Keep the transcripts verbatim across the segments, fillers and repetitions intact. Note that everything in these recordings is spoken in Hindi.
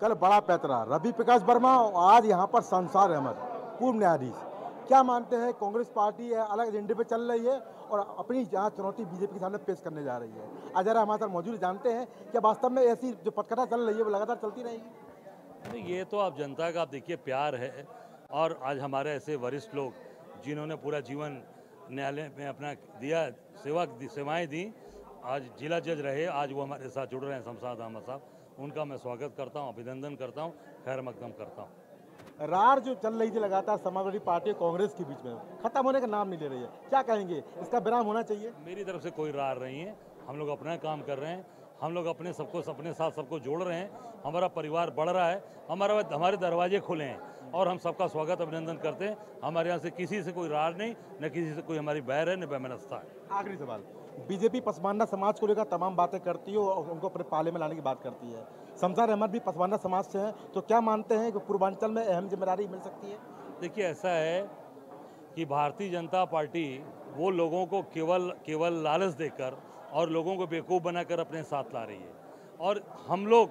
कल बड़ा पैतरा रवि प्रकाश वर्मा और आज यहाँ पर शमसार अहमद पूर्व न्यायाधीश। क्या मानते हैं, कांग्रेस पार्टी है अलग एजेंडे पे चल रही है और अपनी जहाँ चुनौती बीजेपी के सामने पेश करने जा रही है। अजय राय हमारे साथ मौजूद, जानते हैं क्या वास्तव में ऐसी जो पटकथा चल रही है वो लगातार चलती रहेगी? ये तो आप जनता का आप देखिए प्यार है और आज हमारे ऐसे वरिष्ठ लोग जिन्होंने पूरा जीवन न्यायालय में अपना दिया, सेवा सेवाएँ दी, आज जिला जज रहे, आज वो हमारे साथ जुड़ रहे हैं शमसार अहमद साहब, उनका मैं स्वागत करता हूं, अभिनंदन करता हूं, खैर मकदम करता हूं। रार जो चल रही थी लगातार समाजवादी पार्टी और कांग्रेस के बीच में, खत्म होने का नाम नहीं ले रही है, क्या कहेंगे, इसका विराम होना चाहिए? मेरी तरफ से कोई रार नहीं है, हम लोग अपना काम कर रहे हैं, हम लोग अपने सबको अपने साथ सबको जोड़ रहे हैं, हमारा परिवार बढ़ रहा है, हमारा हमारे दरवाजे खुले हैं और हम सबका स्वागत अभिनंदन करते हैं। हमारे यहाँ से किसी से कोई रार नहीं, न किसी से कोई हमारी बैर है, न बेमनस्ता है। आखिरी सवाल, बीजेपी पसमानदा समाज को लेकर तमाम बातें करती है और उनको अपने पाले में लाने की बात करती है, शमसार अहमद भी पसमानदा समाज से हैं, तो क्या मानते हैं कि पूर्वांचल में अहम जिम्मेदारी मिल सकती है? देखिए ऐसा है कि भारतीय जनता पार्टी वो लोगों को केवल केवल लालच देकर और लोगों को बेवकूफ़ बनाकर अपने साथ ला रही है और हम लोग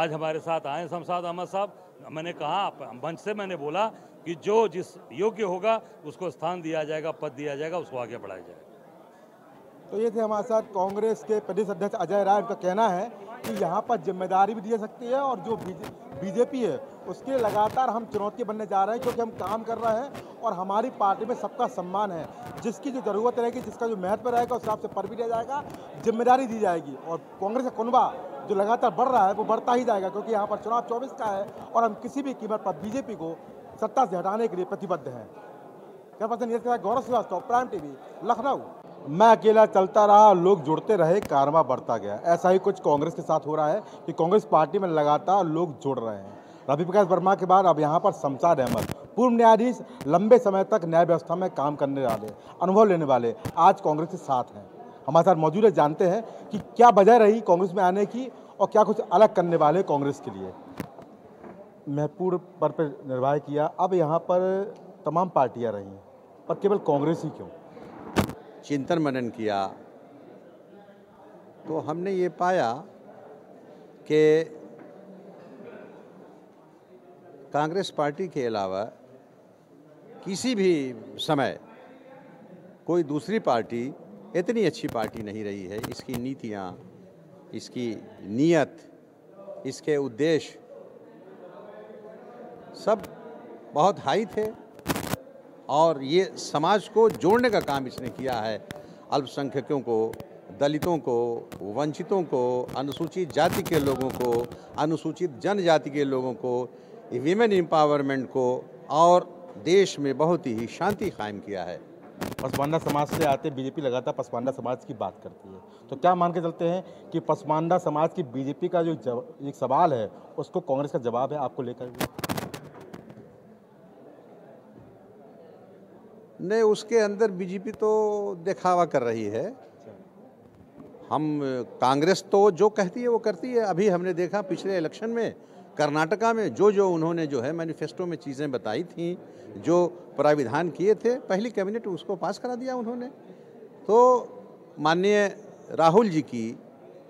आज हमारे साथ आए शमसार अहमद साहब। मैंने कहा मंच से, मैंने बोला कि जो जिस योग्य होगा उसको स्थान दिया जाएगा, पद दिया जाएगा, उसको आगे बढ़ाया जाएगा। तो ये थे हमारे साथ कांग्रेस के प्रदेश अध्यक्ष अजय राय। उनका कहना है कि यहाँ पर जिम्मेदारी भी दी जा सकती है और जो बीजेपी है उसके लगातार हम चुनौती बनने जा रहे हैं, क्योंकि हम काम कर रहे हैं और हमारी पार्टी में सबका सम्मान है, जिसकी जो ज़रूरत रहेगी, जिसका जो महत्व रहेगा, उस हिसाब से पर भी दिया जाएगा, जिम्मेदारी दी जाएगी और कांग्रेस का कुनबा जो लगातार बढ़ रहा है वो बढ़ता ही जाएगा, क्योंकि यहाँ पर चुनाव चौबीस का है और हम किसी भी कीमत पर बीजेपी को सत्ता से हटाने के लिए प्रतिबद्ध हैं। Camera Gaurav Srivastava, prime T V, Lucknow. मैं अकेला चलता रहा, लोग जुड़ते रहे, कारवां बढ़ता गया। ऐसा ही कुछ कांग्रेस के साथ हो रहा है कि कांग्रेस पार्टी में लगातार लोग जुड़ रहे हैं। रवि प्रकाश वर्मा के बाद अब यहाँ पर शमसार अहमद, पूर्व न्यायाधीश, लंबे समय तक न्याय व्यवस्था में काम करने वाले, अनुभव लेने वाले, आज कांग्रेस के साथ हैं। हमारे साथ मौजूद है, जानते हैं कि क्या वजह रही कांग्रेस में आने की और क्या कुछ अलग करने वाले कांग्रेस के लिए। महपूर पर, पर निर्वाह किया, अब यहाँ पर तमाम पार्टियाँ रही पर केवल कांग्रेस ही क्यों? चिंतन मनन किया तो हमने ये पाया कि कांग्रेस पार्टी के अलावा किसी भी समय कोई दूसरी पार्टी इतनी अच्छी पार्टी नहीं रही है। इसकी नीतियाँ, इसकी नीयत, इसके उद्देश्य सब बहुत हाई थे और ये समाज को जोड़ने का काम इसने किया है। अल्पसंख्यकों को, दलितों को, वंचितों को, अनुसूचित जाति के लोगों को, अनुसूचित जनजाति के लोगों को, विमेन एम्पावरमेंट को और देश में बहुत ही शांति कायम किया है। पसमानदा समाज से आते बीजेपी लगातार पसमानदा समाज की बात करती है, तो क्या मान के चलते हैं कि पसमानदा समाज की बीजेपी का जो जव... एक सवाल है उसको कांग्रेस का जवाब है आपको लेकर? नहीं, उसके अंदर बीजेपी तो दिखावा कर रही है। हम कांग्रेस तो जो कहती है वो करती है। अभी हमने देखा पिछले इलेक्शन में कर्नाटका में जो जो उन्होंने जो है मैनिफेस्टो में चीज़ें बताई थी, जो प्राविधान किए थे, पहली कैबिनेट उसको पास करा दिया उन्होंने। तो माननीय राहुल जी की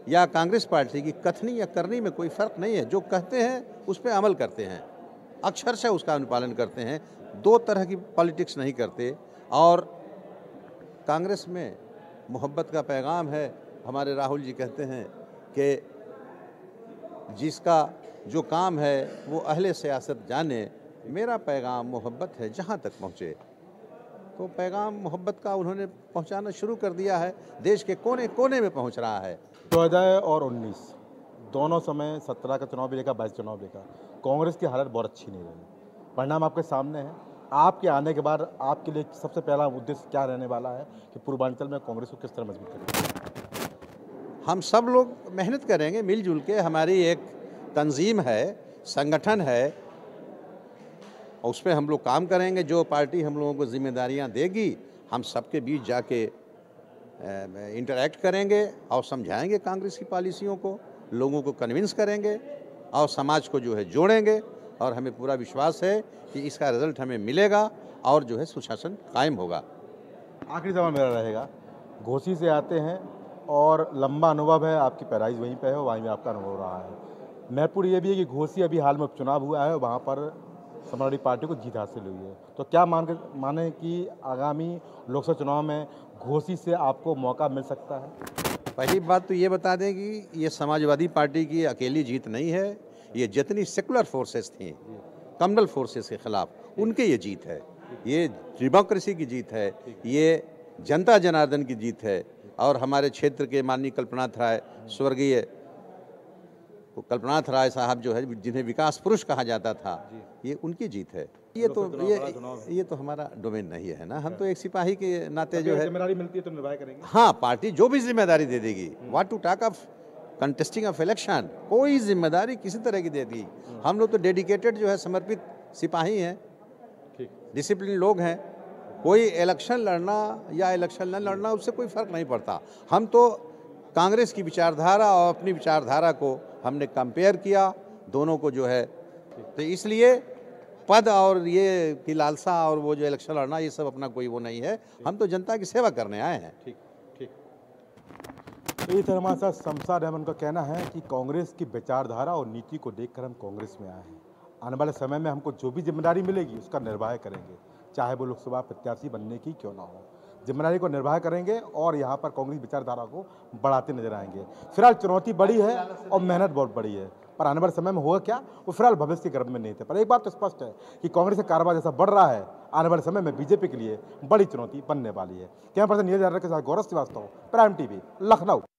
या कांग्रेस पार्टी की कथनी या करनी में कोई फ़र्क नहीं है। जो कहते हैं उस पर अमल करते हैं, अक्षरशः उसका अनुपालन करते हैं, दो तरह की पॉलिटिक्स नहीं करते। और कांग्रेस में मोहब्बत का पैगाम है। हमारे राहुल जी कहते हैं कि जिसका जो काम है वो अहले सियासत जाने, मेरा पैगाम मोहब्बत है जहाँ तक पहुँचे। तो पैगाम मोहब्बत का उन्होंने पहुँचाना शुरू कर दिया है, देश के कोने कोने में पहुँच रहा है। चौदह और उन्नीस दोनों समय, सत्रह का चुनाव भी देखा, बाईस चुनाव देखा, कांग्रेस की हालत बहुत अच्छी नहीं रही। परिणाम आपके सामने है, आपके आने के बाद आपके लिए सबसे पहला उद्देश्य क्या रहने वाला है कि पूर्वांचल में कांग्रेस को किस तरह मजबूत करेंगे? हम सब लोग मेहनत करेंगे मिलजुल के। हमारी एक तंजीम है, संगठन है, और उस पर हम लोग काम करेंगे। जो पार्टी हम लोगों को जिम्मेदारियां देगी, हम सबके बीच जाके इंटरैक्ट करेंगे और समझाएंगे कांग्रेस की पॉलिसियों को, लोगों को कन्विंस करेंगे और समाज को जो है जोड़ेंगे। और हमें पूरा विश्वास है कि इसका रिजल्ट हमें मिलेगा और जो है सुशासन कायम होगा। आखिरी सवाल मेरा रहेगा, घोसी से आते हैं और लंबा अनुभव है, आपकी पैराइज वहीं पे है, वहीं में आपका अनुभव रहा है। महत्वपूर्ण ये भी है कि घोसी अभी हाल में उपचुनाव हुआ है, वहाँ पर समाजवादी पार्टी को जीत हासिल हुई है, तो क्या मान कर माने कि आगामी लोकसभा चुनाव में घोसी से आपको मौका मिल सकता है? पहली बात तो ये बता दें कि ये समाजवादी पार्टी की अकेली जीत नहीं है, ये जितनी सेकुलर फोर्सेस थी कम्युनल फोर्सेस के खिलाफ उनके ये जीत है, ये डेमोक्रेसी की जीत है, ये जनता जनार्दन की जीत है। और हमारे क्षेत्र के माननीय कल्पनाथ राय, स्वर्गीय कल्पनाथ राय साहब जो है, जिन्हें विकास पुरुष कहा जाता था, ये उनकी जीत है। ये तो ये ये तो हमारा डोमेन नहीं है ना, हम तो एक सिपाही के नाते जो है जिम्मेदारी मिलती है तो निर्वाह करेंगे। हाँ, पार्टी जो भी जिम्मेदारी दे देगी, what to talk of contesting of election, कोई जिम्मेदारी किसी तरह की दे दी, हम लोग तो डेडिकेटेड जो है समर्पित सिपाही हैं, डिसिप्लिन लोग हैं, कोई इलेक्शन लड़ना या इलेक्शन न लड़ना उससे कोई फर्क नहीं पड़ता। हम तो कांग्रेस की विचारधारा और अपनी विचारधारा को हमने कंपेयर किया दोनों को जो है, तो इसलिए पद और ये की लालसा और वो जो इलेक्शन लड़ना ये सब अपना कोई वो नहीं है, हम तो जनता की सेवा करने आए हैं। ठीक ठीक, तो इस तरह हमारे साथ शमसार अहमद का कहना है कि कांग्रेस की विचारधारा और नीति को देखकर हम कांग्रेस में आए हैं, आने वाले समय में हमको जो भी जिम्मेदारी मिलेगी उसका निर्वाह करेंगे, चाहे वो लोकसभा प्रत्याशी बनने की क्यों ना हो, जिम्मेदारी को निर्वाह करेंगे और यहाँ पर कांग्रेस विचारधारा को बढ़ाते नजर आएंगे। फिलहाल चुनौती बड़ी है और मेहनत बहुत बड़ी है, पर आने वाले समय में होगा क्या वो फिलहाल भविष्य के गर्भ में नहीं थे। पर एक बात तो स्पष्ट है कि कांग्रेस का कारोबार जैसा बढ़ रहा है, आने वाले समय में बीजेपी के लिए बड़ी चुनौती बनने वाली है। यहाँ पर से नीरज के साथ Gaurav Srivastava, prime T V, Lucknow.